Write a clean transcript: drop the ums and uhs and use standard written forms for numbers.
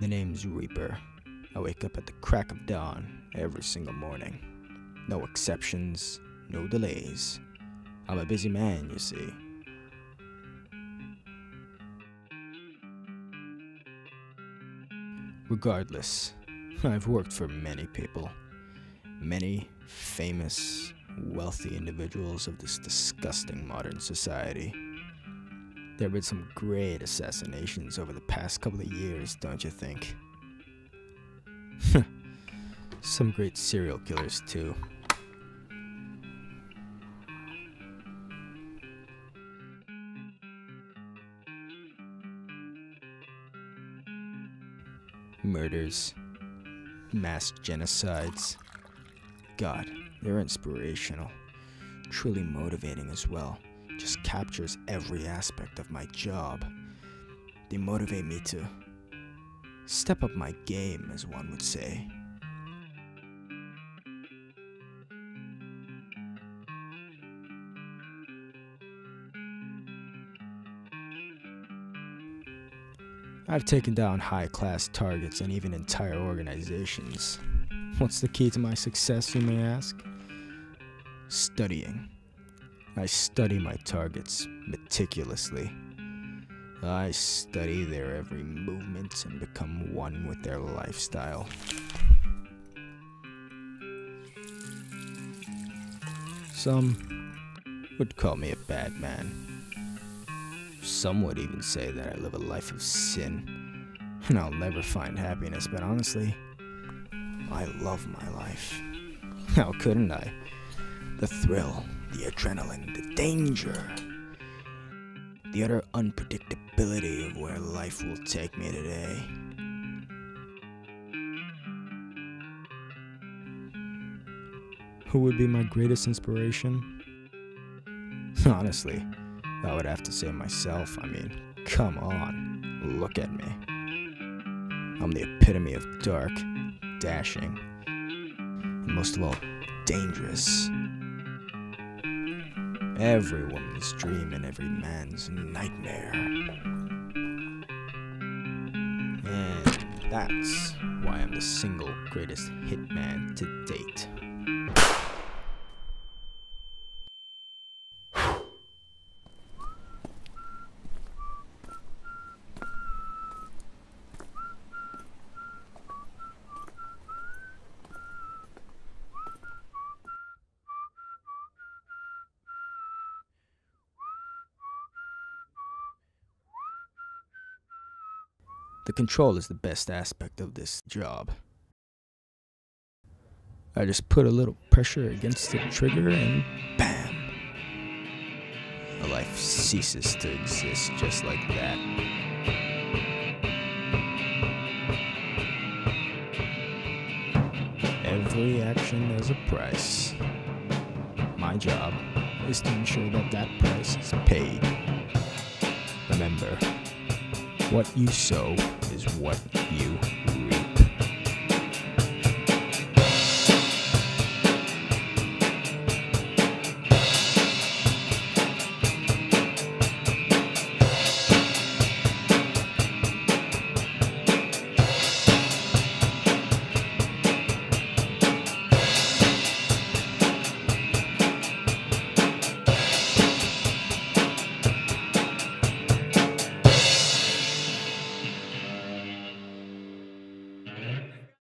The name's Reaper. I wake up at the crack of dawn every single morning. No exceptions, no delays. I'm a busy man, you see. Regardless, I've worked for many people. Many famous, wealthy individuals of this disgusting modern society. There have been some great assassinations over the past couple of years, don't you think? Some great serial killers, too. Murders, mass genocides. God, they're inspirational, truly motivating as well. Just captures every aspect of my job. They motivate me to step up my game, as one would say. I've taken down high-class targets and even entire organizations. What's the key to my success, you may ask? Studying. I study my targets meticulously. I study their every movement and become one with their lifestyle. Some would call me a bad man. Some would even say that I live a life of sin, and I'll never find happiness, but honestly, I love my life. How couldn't I? The thrill. The adrenaline, the danger, the utter unpredictability of where life will take me today. Who would be my greatest inspiration? Honestly, I would have to say myself. I mean, come on, look at me. I'm the epitome of dark, dashing, and most of all, dangerous. Every woman's dream and every man's nightmare. And that's why I'm the single greatest hitman to date. The control is the best aspect of this job. I just put a little pressure against the trigger and bam! A life ceases to exist just like that. Every action has a price. My job is to ensure that that price is paid. Remember, what you sow is what you